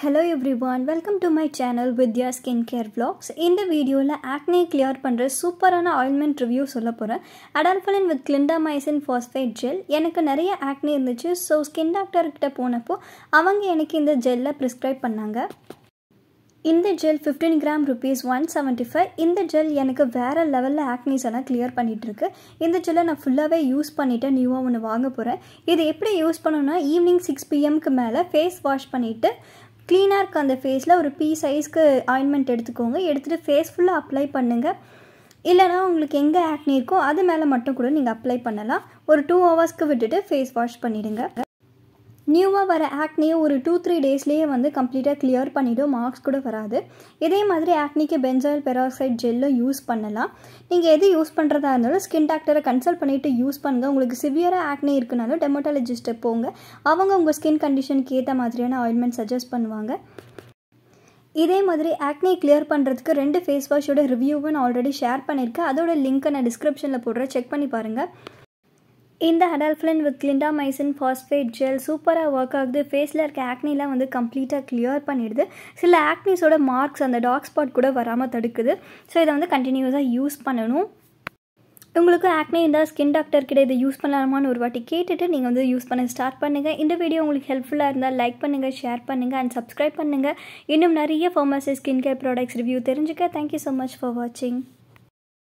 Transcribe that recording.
Hello everyone, welcome to my channel Vidhya's Skincare Vlogs. In the video la acne clear pandra superana ointment review solla poren. Adapalene with Clindamycin Phosphate gel. Enakku nariya acne irundhuchu, so skin doctor kitta ponappo avanga enakku indha gel la prescribe pannanga. இந்த gel 15 gram rupees 175. இந்த gel எனக்கு வேறு லெவலில் Agnes எல்லாம் clear பண்ணிகிட்ருக்கு. இந்த ஜெல்லை நான் ஃபுல்லாகவே use பண்ணிவிட்டு நியூவாக ஒன்று வாங்க போகிறேன். இது எப்படி யூஸ் பண்ணணும்னா, ஈவினிங் 6 PM மேலே ஃபேஸ் வாஷ் பண்ணிவிட்டு க்ளீனாக இருக்க அந்த ஃபேஸில் ஒரு பீ சைஸ்க்கு ஆயின்மெண்ட் எடுத்துக்கோங்க. எடுத்துகிட்டு ஃபேஸ் ஃபுல்லாக அப்ளை பண்ணுங்கள். இல்லைனா உங்களுக்கு எங்கே ஆக்னி இருக்கோ அது மேலே மட்டும் கூட நீங்கள் அப்ளை பண்ணலாம். ஒரு 2 ஹவர்ஸ்க்கு விட்டுட்டு ஃபேஸ் வாஷ் பண்ணிவிடுங்க. நியூவாக வர ஆக்னியை ஒரு 2-3 டேஸ்லேயே வந்து கம்ப்ளீட்டாக கிளியர் பண்ணிவிடும், மார்க்ஸ் கூட வராது. இதே மாதிரி ஆக்னிக்கு பென்சாயில் பெராக்சைட் ஜெல்லும் யூஸ் பண்ணலாம். நீங்கள் எது யூஸ் பண்ணுறதா இருந்தாலும் ஸ்கின் டாக்டரை கன்சல்ட் பண்ணிவிட்டு யூஸ் பண்ணுங்கள். உங்களுக்கு சிவியராக ஆக்னி இருக்குனாலும் டெர்மட்டாலஜிஸ்ட்டை போங்க. அவங்க உங்கள் ஸ்கின் கண்டிஷனுக்கு ஏற்ற மாதிரியான ஆயில்மெண்ட் சஜஸ்ட் பண்ணுவாங்க. இதே மாதிரி ஆக்னி கிளியர் பண்ணுறதுக்கு 2 ஃபேஸ் வாஷோட ரிவ்யூவும் நான் ஆல்ரெடி ஷேர் பண்ணியிருக்கேன். அதோட லிங்க்கை நான் டிஸ்கிரிப்ஷனில் போடுறேன், செக் பண்ணி பாருங்கள். இந்த Adapalene with Clindamycin Phosphate gel சூப்பராக ஒர்க் ஆகுது. ஃபேஸில் இருக்க ஆக்னிலாம் வந்து கம்ப்ளீட்டாக கிளியர் பண்ணிடுது. சில ஆக்னிஸோட மார்க்ஸ், அந்த டாக் ஸ்பாட் கூட வராமல் தடுக்குது. ஸோ இதை வந்து கண்டினியூஸாக யூஸ் பண்ணணும். உங்களுக்கு ஆக்னி இருந்தால் ஸ்கின் டாக்டர்கிட்ட இதை யூஸ் பண்ணலாமான்னு ஒரு வாட்டி கேட்டுட்டு நீங்கள் வந்து யூஸ் பண்ண ஸ்டார்ட் பண்ணுங்கள். இந்த வீடியோ உங்களுக்கு ஹெல்ப்ஃபுல்லாக இருந்தால் லைக் பண்ணுங்கள், ஷேர் பண்ணுங்கள் அண்ட் சப்ஸ்கிரைப் பண்ணுங்கள். இன்னும் நிறைய pharmacy skin care products review தெரிஞ்சுக்க. தேங்க்யூ ஸோ மச் ஃபார் வாட்சிங்.